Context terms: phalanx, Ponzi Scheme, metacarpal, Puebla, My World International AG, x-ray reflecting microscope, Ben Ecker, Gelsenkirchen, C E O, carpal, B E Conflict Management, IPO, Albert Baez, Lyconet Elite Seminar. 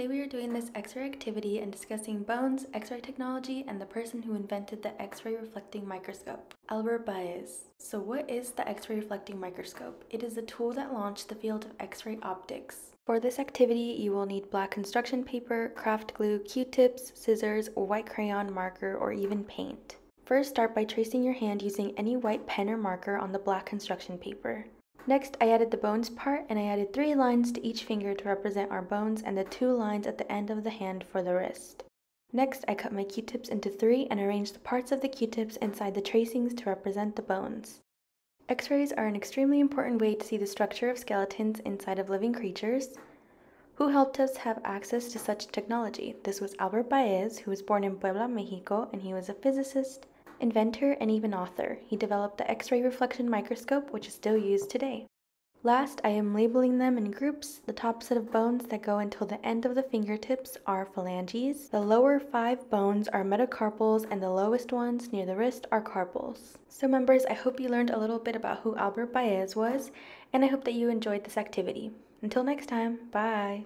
Today we are doing this X-ray activity and discussing bones, X-ray technology, and the person who invented the X-ray reflecting microscope, Albert Baez. So what is the X-ray reflecting microscope? It is a tool that launched the field of X-ray optics. For this activity, you will need black construction paper, craft glue, Q-tips, scissors, a white crayon, marker, or even paint. First, start by tracing your hand using any white pen or marker on the black construction paper. Next, I added the bones part, and I added 3 lines to each finger to represent our bones and the 2 lines at the end of the hand for the wrist. Next, I cut my Q-tips into 3 and arranged the parts of the Q-tips inside the tracings to represent the bones. X-rays are an extremely important way to see the structure of skeletons inside of living creatures. Who helped us have access to such technology? This was Albert Baez, who was born in Puebla, Mexico, and he was a physicist, inventor, and even author. He developed the X-ray reflection microscope, which is still used today. Last, I am labeling them in groups. The top set of bones that go until the end of the fingertips are phalanges. The lower 5 bones are metacarpals, and the lowest ones near the wrist are carpals. So members, I hope you learned a little bit about who Albert Baez was, and I hope that you enjoyed this activity. Until next time, bye!